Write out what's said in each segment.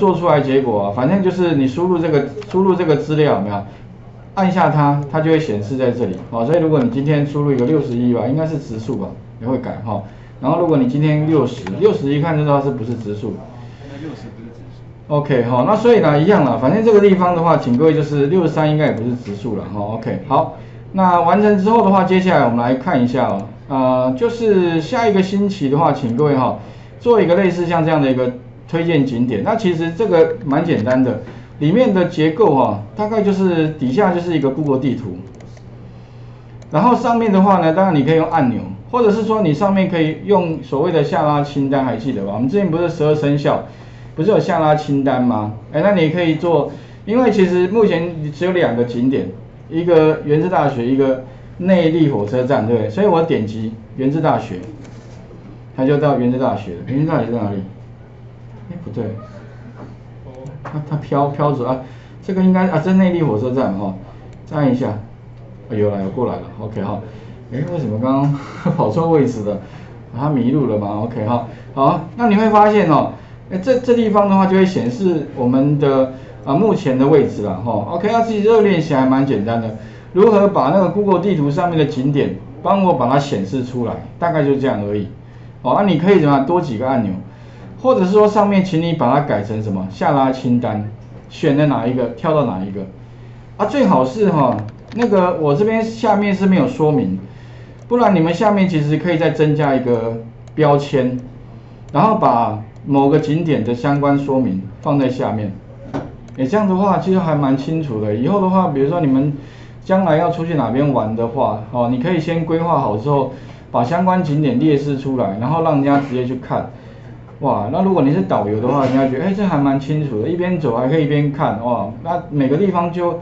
做出来结果啊，反正就是你输入这个资料有没有？ 按下它，它就会显示在这里，好、哦，所以如果你今天输入一个61吧，应该是质数吧，也会改哈、哦。然后如果你今天61看就知道是不是质数。OK， 好、哦，那所以呢一样了，反正这个地方的话，请各位就是63应该也不是质数了哈、哦。OK， 好，那完成之后的话，接下来我们来看一下哦，就是下一个星期的话，请各位哈、哦、做一个类似像这样的一个推荐景点，那其实这个蛮简单的。 里面的结构啊，大概就是底下就是一个 Google 地图，然后上面的话呢，当然你可以用按钮，或者是说你上面可以用所谓的下拉清单，还记得吧？我们之前不是12生肖，不是有下拉清单吗？哎，那你可以做，因为其实目前只有2个景点，一个元智大学，一个内坜火车站，对不对？所以我点击元智大学，它就到元智大学了。元智大学在哪里？哎，不对。 它飘着啊，这个应该啊，这内坜火车站哈、哦，再按一下，哎、有了，有过来了 ，OK 哈、哦，哎，为什么刚刚跑错位置了？它、啊、迷路了嘛 ，OK 哈、哦，好，那你会发现哦，哎，这地方的话就会显示我们的目前的位置了哈、哦、，OK， 那其实这个练习还蛮简单的，如何把那个 Google 地图上面的景点帮我把它显示出来，大概就这样而已，哦，那、啊、你可以怎么样多几个按钮？ 或者是说上面，请你把它改成什么下拉清单，选的哪一个，跳到哪一个，啊，最好是哈、哦，那个我这边下面是没有说明，不然你们下面其实可以再增加一个标签，然后把某个景点的相关说明放在下面，哎，这样的话其实还蛮清楚的。以后的话，比如说你们将来要出去哪边玩的话，哦，你可以先规划好之后，把相关景点列示出来，然后让人家直接去看。 哇，那如果你是导游的话，你要觉得，哎，这还蛮清楚的，一边走还可以一边看，哇，那每个地方就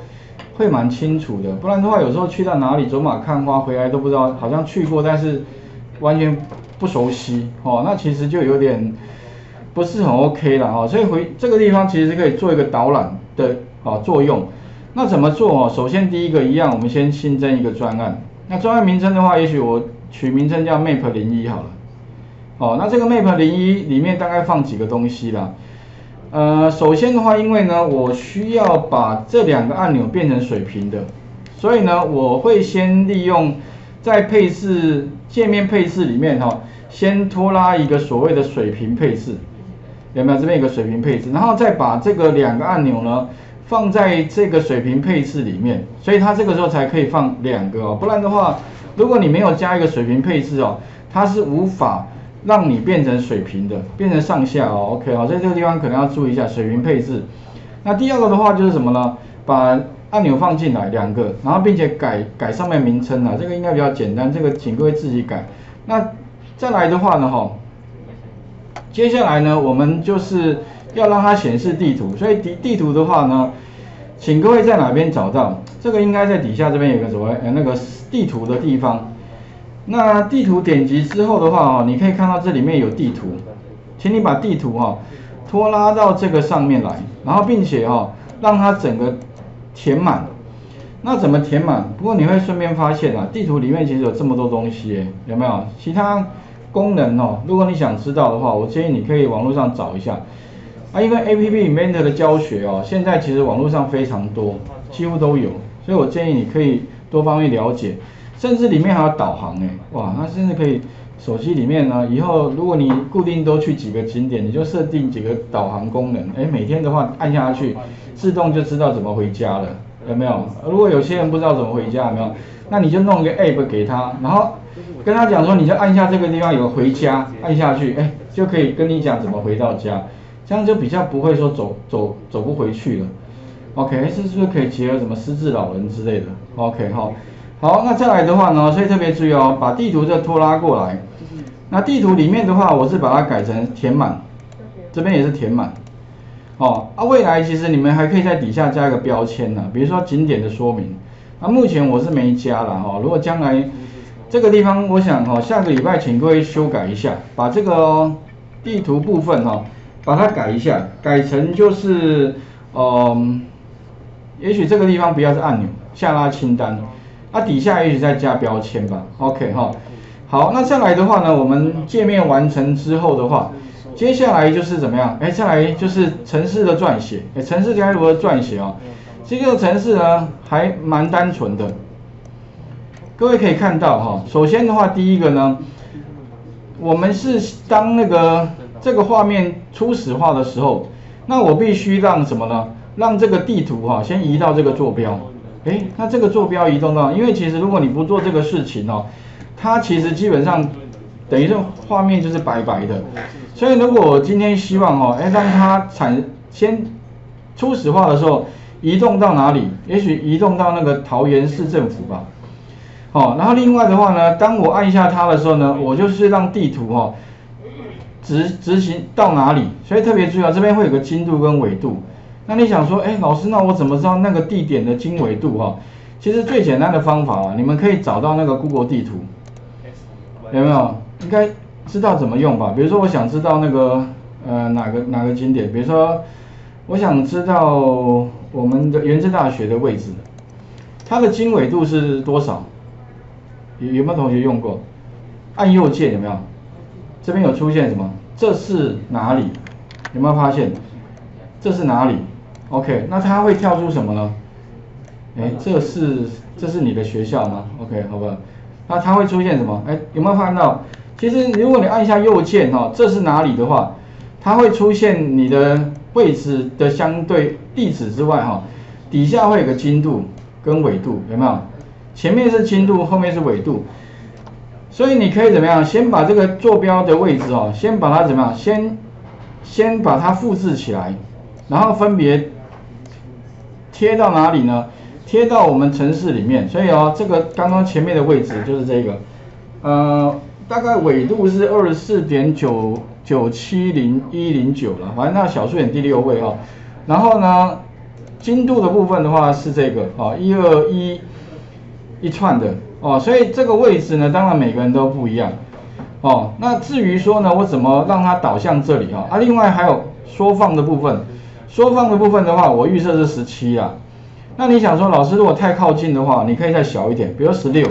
会蛮清楚的。不然的话，有时候去到哪里走马看花，回来都不知道，好像去过，但是完全不熟悉，哦，那其实就有点不是很 OK 啦，哦，所以回这个地方其实是可以做一个导览的啊、哦、作用。那怎么做哦？首先第一个一样，我们先新增一个专案。那专案名称的话，也许我取名称叫 Map 01好了。 哦，那这个 Map 01里面大概放几个东西啦？首先的话，因为呢，我需要把这2个按钮变成水平的，所以呢，我会先利用在配置界面配置里面哈、哦，先拖拉一个所谓的水平配置，有没有？这边有个水平配置，然后再把这个2个按钮呢放在这个水平配置里面，所以它这个时候才可以放2个哦，不然的话，如果你没有加一个水平配置哦，它是无法 让你变成水平的，变成上下哦 ，OK 哦，所以这个地方可能要注意一下水平配置。那第2个的话就是什么呢？把按钮放进来2个，然后并且改上面名称啊，这个应该比较简单，这个请各位自己改。那再来的话呢，哈，接下来呢，我们就是要让它显示地图，所以地图的话呢，请各位在哪边找到？这个应该在底下这边有个所谓那个地图的地方。 那地图点击之后的话，哦，你可以看到这里面有地图，请你把地图哦拖拉到这个上面来，然后并且哦让它整个填满。那怎么填满？不过你会顺便发现啊，地图里面其实有这么多东西耶，有没有？其他功能哦，如果你想知道的话，我建议你可以网络上找一下啊，因为 APP Inventor 的教学哦，现在其实网络上非常多，几乎都有，所以我建议你可以多方面了解。 甚至里面还有导航哎，哇，那甚至可以手机里面呢，以后如果你固定都去几个景点，你就设定几个导航功能，哎，每天的话按下去，自动就知道怎么回家了，有没有？如果有些人不知道怎么回家，有没有？那你就弄个 app 给他，然后跟他讲说，你就按下这个地方有回家，按下去，哎，就可以跟你讲怎么回到家，这样就比较不会说走不回去了。OK， 是不是可以结合什么失智老人之类的 ？OK 好。 好，那再来的话呢，所以特别注意哦，把地图这拖拉过来。那地图里面的话，我是把它改成填满，这边也是填满。哦，啊，未来其实你们还可以在底下加一个标签呢、啊，比如说景点的说明。那目前我是没加啦哦，如果将来这个地方，我想哦，下个礼拜请各位修改一下，把这个、哦、地图部分哦，把它改一下，改成就是也许这个地方不要是按钮，下拉清单。 那、啊、底下也许再加标签吧 ，OK 哈。好，那再来的话呢，我们界面完成之后的话，接下来就是怎么样？哎，再来就是程式的撰写。哎，程式该如何撰写啊？这个程式呢还蛮单纯的。各位可以看到哈，首先的话，第一个呢，我们是当那个这个画面初始化的时候，那我必须让什么呢？让这个地图哈先移到这个坐标。哎，那这个坐标移动到，因为其实如果你不做这个事情哦，它其实基本上。 等于这画面就是白白的，所以如果我今天希望哦，哎，让它先初始化的时候移动到哪里？也许移动到那个桃园市政府吧。哦，然后另外的话呢，当我按下它的时候呢，我就是让地图哦执行到哪里。所以特别注意啊，这边会有个经度跟纬度。那你想说，哎，老师，那我怎么知道那个地点的经纬度哈？其实最简单的方法啊，你们可以找到那个 Google 地图，有没有？ 应该知道怎么用吧？比如说，我想知道那个哪个景点，比如说，我想知道我们的元智大学的位置，它的经纬度是多少？有没有同学用过？按右键有没有？这边有出现什么？这是哪里？有没有发现？这是哪里 ？OK， 那它会跳出什么呢？哎，这是你的学校吗 ？OK， 好吧，那它会出现什么？哎，有没有看到？ 其实，如果你按一下右键哦，这是哪里的话，它会出现你的位置的相对地址之外哈，底下会有个经度跟纬度，有没有？前面是经度，后面是纬度，所以你可以怎么样？先把这个坐标的位置哦，先把它怎么样？先把它复制起来，然后分别贴到哪里呢？贴到我们程式里面。所以哦，这个刚刚前面的位置就是这个，大概纬度是24.9970109了，反正那小数点第6位哈、哦。然后呢，经度的部分的话是这个啊，121串的哦，所以这个位置呢，当然每个人都不一样哦。那至于说呢，我怎么让它导向这里啊？啊，另外还有缩放的部分，缩放的部分的话，我预设是17啊。那你想说，老师如果太靠近的话，你可以再小一点，比如16。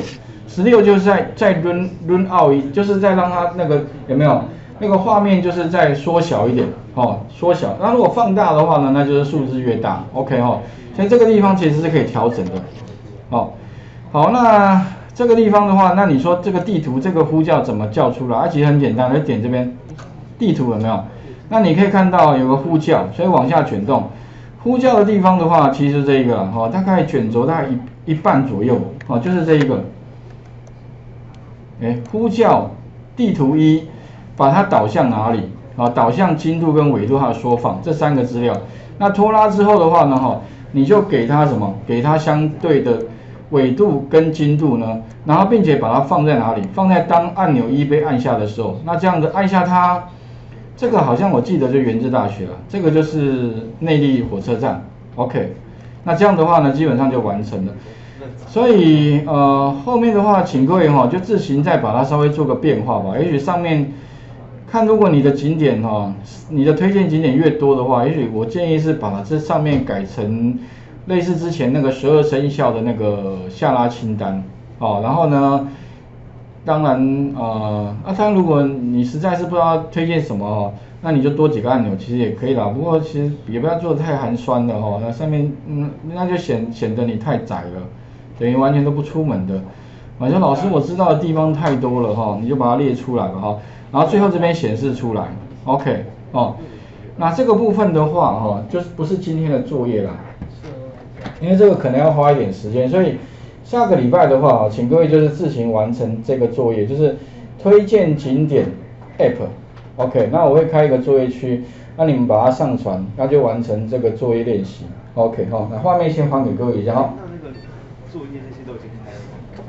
16就是再 run out， 就是再让它那个有没有那个画面就是再缩小一点哦，缩小。那如果放大的话呢，那就是数字越大 ，OK 哦。所以这个地方其实是可以调整的哦。好，那这个地方的话，那你说这个地图这个呼叫怎么叫出来？啊，其实很简单，就点这边地图有没有？那你可以看到有个呼叫，所以往下卷动，呼叫的地方的话，其实这一个哦，大概卷轴大概一半左右哦，就是这一个。 哎，呼叫地图1，把它导向哪里啊？导向经度跟纬度还有缩放这3个资料。那拖拉之后的话呢，哈，你就给它什么？给它相对的纬度跟经度呢，然后并且把它放在哪里？放在当按钮1被按下的时候。那这样子按下它，这个好像我记得就元智大学了，这个就是内坜火车站。OK， 那这样的话呢，基本上就完成了。 所以后面的话，请各位哈、哦、就自行再把它稍微做个变化吧。也许上面看，如果你的景点哈、哦，你的推荐景点越多的话，也许我建议是把这上面改成类似之前那个12生肖的那个下拉清单哦。然后呢，当然当然如果你实在是不知道推荐什么哦，那你就多几个按钮其实也可以啦。不过其实也不要做得太寒酸的哦，那上面那就显得你太窄了。 等于完全都不出门的，反正老师我知道的地方太多了哈，你就把它列出来了哈，然后最后这边显示出来 ，OK 哦，那这个部分的话哈，就是不是今天的作业啦，因为这个可能要花一点时间，所以下个礼拜的话，请各位就是自行完成这个作业，就是推荐景点 App，OK， 那我会开一个作业区，那你们把它上传，那就完成这个作业练习 ，OK 哈、哦，那画面先还给各位一下哈。 作业那些都已经开了，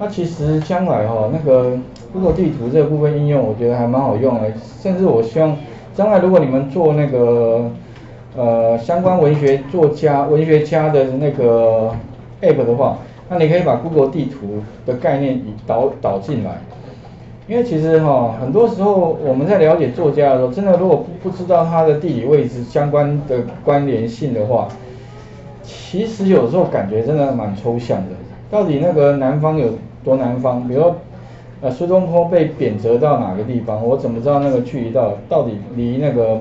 就是。那其实将来哈、哦，那个 Google 地图这部分应用，我觉得还蛮好用的。甚至我希望将来如果你们做那个相关文学作家、文学家的那个 App 的话，那你可以把 Google 地图的概念导进来。因为其实哈、哦，很多时候我们在了解作家的时候，真的如果不知道他的地理位置相关的关联性的话，其实有时候感觉真的蛮抽象的。到底那个南方有多南方？比如说孙中空被贬谪到哪个地方？我怎么知道那个距离到底离那个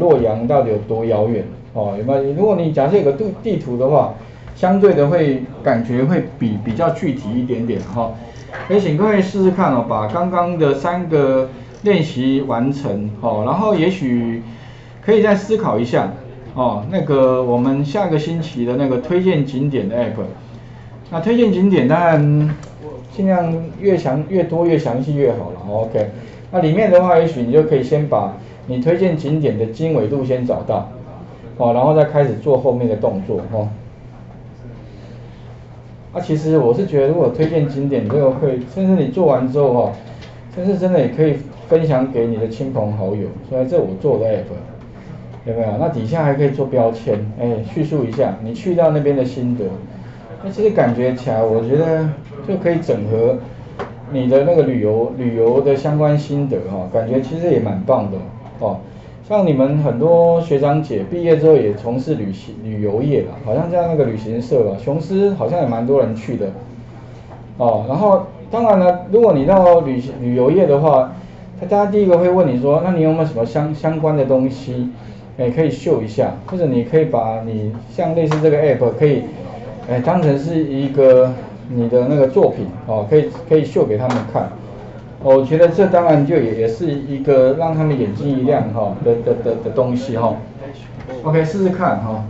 洛阳到底有多遥远？哦，有没有？如果你假设有个地图的话，相对的会感觉会比较具体一点点哈。也请各位试试看哦，把刚刚的三个练习完成哦，然后也许可以再思考一下哦。那个我们下个星期的那个推荐景点的 app， 那推荐景点当然尽量越多越详细越好了。OK， 那里面的话，也许你就可以先把你推荐景点的经纬度先找到哦，然后再开始做后面的动作哦。 啊，其实我是觉得，如果推荐景点这个会，甚至你做完之后哈，甚至真的也可以分享给你的亲朋好友。所以这我做的 app， 有没有？那底下还可以做标签，哎，叙述一下你去到那边的心得。那其实感觉起来，我觉得就可以整合你的那个旅游的相关心得哈，感觉其实也蛮棒的哦。像你们很多学长姐毕业之后也从事旅游业了，好像在那个旅行社吧，雄狮好像也蛮多人去的，哦，然后当然了，如果你到旅游业的话，大家第一个会问你说，那你有没有什么相关的东西，哎，可以秀一下，或者你可以把你像类似这个 app 可以，哎，当成是一个你的那个作品哦，可以秀给他们看。 我觉得这当然就也是一个让他们眼睛一亮哈的东西哈。OK， 试试看哈。